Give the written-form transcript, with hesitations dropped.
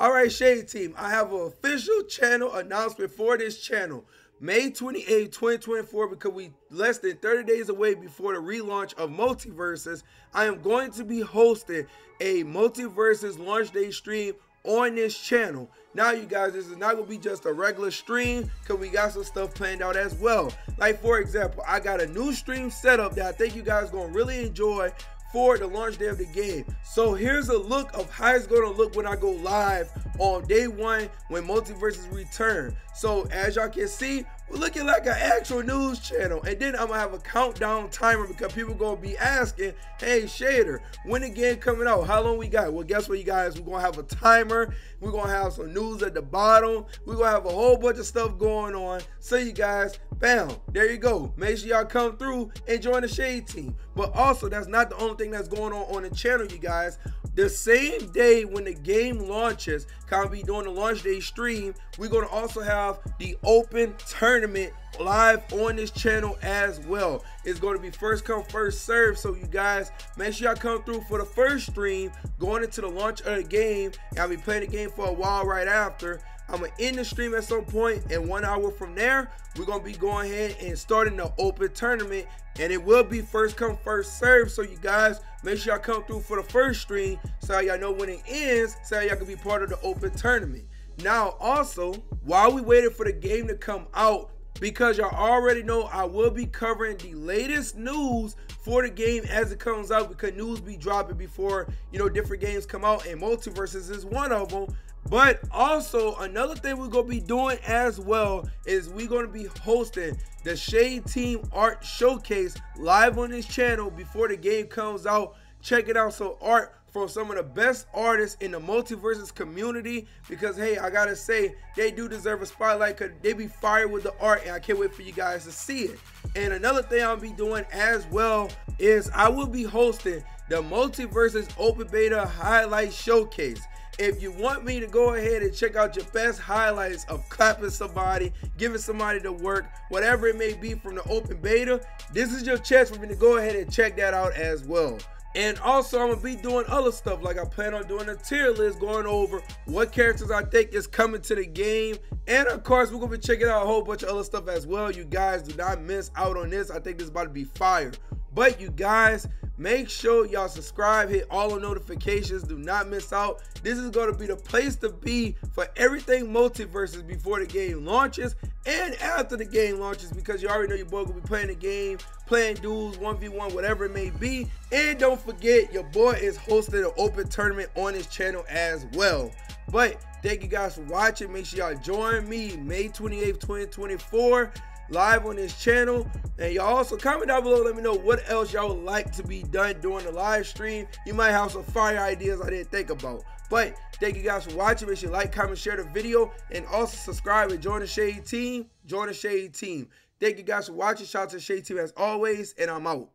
All right, Shade Team, I have an official channel announcement for this channel. May 28, 2024, because we less than 30 days away before the relaunch of MultiVersus, I am going to be hosting a MultiVersus launch day stream on this channel. Now, you guys, this is not going to be just a regular stream because we got some stuff planned out as well. Like, for example, I got a new stream setup that I think you guys going to really enjoy for the launch day of the game. So here's a look of how it's gonna look when I go live on day one when MultiVersus return. So as y'all can see, we're looking like an actual news channel. And then I'm gonna have a countdown timer because people gonna be asking, hey Shader, when the game coming out? How long we got? Well, guess what, you guys, we're gonna have a timer. We're gonna have some news at the bottom. We're gonna have a whole bunch of stuff going on. So you guys, bam, there you go. Make sure y'all come through and join the Shade Team. But also, that's not the only thing that's going on the channel, you guys. The same day when the game launches, kind of be doing the launch day stream, we're going to also have the open tournament live on this channel as well. It's going to be first come, first serve. So you guys, make sure y'all come through for the first stream going into the launch of the game. I'll be playing the game for a while right after. I'm going to end the stream at some point, and 1 hour from there, we're going to be going ahead and starting the open tournament, and it will be first come, first serve. So you guys, make sure y'all come through for the first stream so y'all know when it ends, so y'all can be part of the open tournament. Now, also, while we waited for the game to come out, because y'all already know I will be covering the latest news for the game as it comes out, because news be dropping before, you know, different games come out, and MultiVersus is one of them. But also, another thing we're going to be doing as well is we're going to be hosting the Shade Team Art Showcase live on this channel before the game comes out. Check it out. So art from some of the best artists in the MultiVersus community, because, hey, I got to say, they do deserve a spotlight because they be fired with the art, and I can't wait for you guys to see it. And another thing I'll be doing as well is I will be hosting the MultiVersus Open Beta Highlight Showcase. If you want me to go ahead and check out your best highlights of clapping somebody, giving somebody the work, whatever it may be from the open beta, this is your chance for me to go ahead and check that out as well. And also, I'm going to be doing other stuff, like I plan on doing a tier list going over what characters I think is coming to the game. And of course, we're going to be checking out a whole bunch of other stuff as well. You guys, do not miss out on this. I think this is about to be fire. But you guys, make sure y'all subscribe, hit all the notifications, do not miss out. This is going to be the place to be for everything MultiVersus before the game launches and after the game launches, because you already know your boy will be playing the game, playing duels, 1v1, whatever it may be. And don't forget, your boy is hosting an open tournament on his channel as well. But thank you guys for watching. Make sure y'all join me May 28th, 2024. Live on this channel. And y'all also comment down below, let me know what else y'all would like to be done during the live stream. You might have some fire ideas I didn't think about. But thank you guys for watching. Make sure you like, comment, share the video, and also subscribe and join the Shade Team. Join the Shade Team. Thank you guys for watching. Shout out to the Shade Team as always, and I'm out.